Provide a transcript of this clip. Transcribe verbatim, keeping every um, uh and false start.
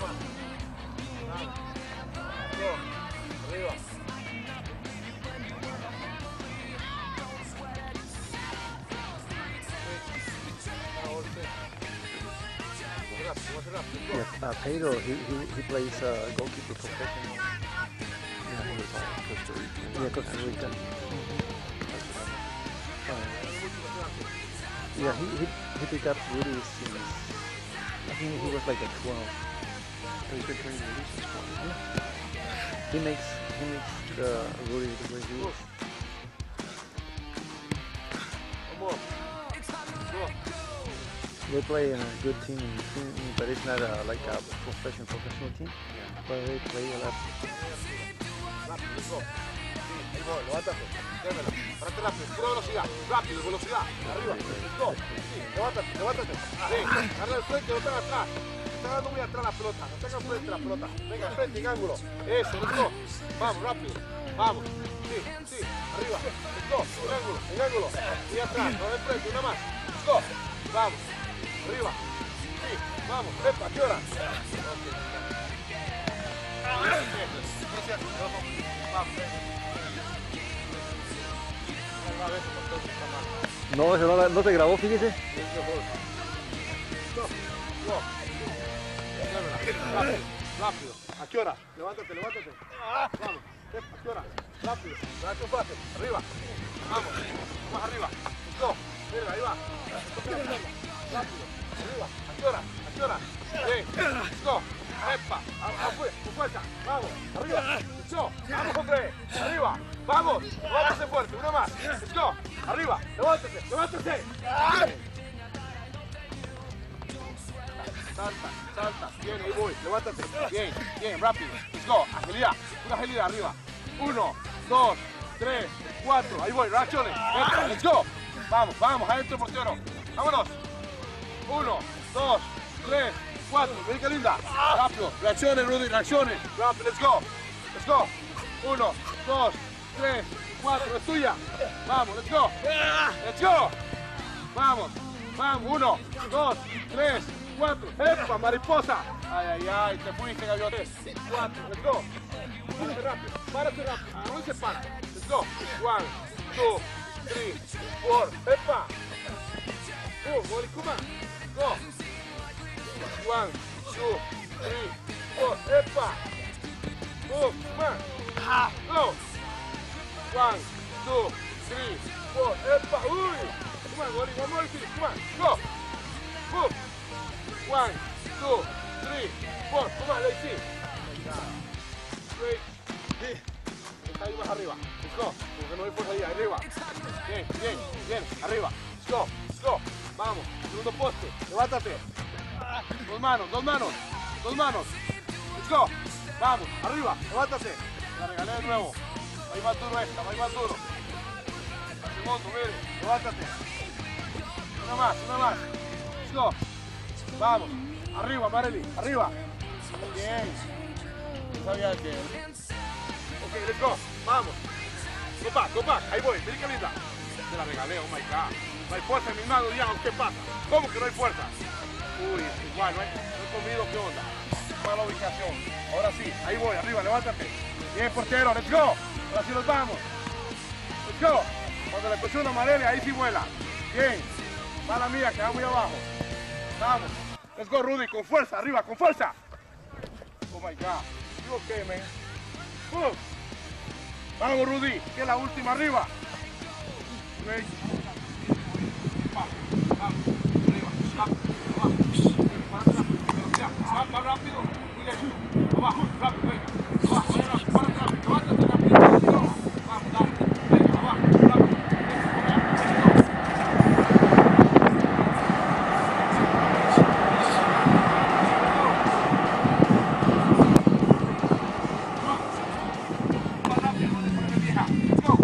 más. Arriba. Yes, uh, Pedro, he, he, he plays uh, goalkeeper professional. Yeah, he was uh, Costa Rican. Yeah, Costa Rican. Uh, yeah, he, he, he picked up Rudy since, I think he was like a twelve. He's been training Rudy since twelve. Yeah. He makes, he makes the Rudy the way he is. Come on. Come on. They play in a good team, team but it's not a, like a professional professional team. Yeah. But they play a lot. Rápido, arriba, sí, vamos, trepa, ¿qué hora? No, eso no, no te grabó, fíjese. No, no, rápido, rápido, ¿a qué hora? Levántate, levántate, vamos, trepa, ¿a qué hora? Rápido, dale tu pase, arriba, vamos, más arriba, no, mira, ahí va, rápido. Arriba, acciona, acciona. Sí, go, epa, con fuerza, vamos, arriba, go, vamos con tres, arriba, vamos, vamos de fuerte, una más, go, arriba, levántese, levántese. Salta, salta, bien, ahí voy, levántate, bien, bien, rápido, go, agilidad, una agilidad arriba, uno, dos, tres, cuatro, ahí voy, reacciones, let's go, vamos, vamos, adentro portero, vámonos. Uno, dos, tres, cuatro. Miren qué linda. Rápido. Reacciones, Rudy. Reacciones. Rápido. Let's go. Let's go. Uno, dos, tres, cuatro. Es tuya. Vamos. Let's go. Let's go. Vamos. Vamos. Uno, dos, tres, cuatro. ¡Epa, mariposa! Ay, ay, ay. Te fuiste, gavión. Tres, cuatro. Let's go. Párate rápido. Párate rápido. No se para. Let's go. One, two, three, four. ¡Epa! ¡Uh, Boricuma! Go. One, two, three, four. Epa. Move, man. Go. One, two, three, four. Epa. Uy. Come on, buddy. One more thing. Come on. Go. Move. One, two, three, four. Come on, let's see. Straight. Sí. Está ahí más arriba. Let's go. Porque no hay por ahí. Arriba. Bien, bien, bien. Arriba. Let's go. Let's go. Vamos, segundo poste, levántate. Dos manos, dos manos, dos manos. Let's go. Vamos, arriba, levántate. La regalé de nuevo. Ahí más duro esta, ahí más duro. Segundo, mire, levántate. Una más, una más. Let's go. Vamos, arriba, Marely, arriba. Bien. No sabía que... Ok, let's go. Vamos. Go back, go back. Ahí voy, miren qué linda. Te la regalé, oh my God. No hay fuerza en mis manos, Diego, ¿qué pasa? ¿Cómo que no hay fuerza? Uy, es igual, no he, no he comido, ¿qué onda? Mala ubicación. Ahora sí, ahí voy, arriba, levántate. Bien, portero, let's go. Ahora sí nos vamos. Let's go. Cuando le puse una Marely, ahí sí vuela. Bien. Mala mía, que va muy abajo. Vamos. Let's go, Rudy, con fuerza, arriba, con fuerza. Oh my God. You okay, man? Uh. Vamos, Rudy, que es la última, arriba. Great. Let's go.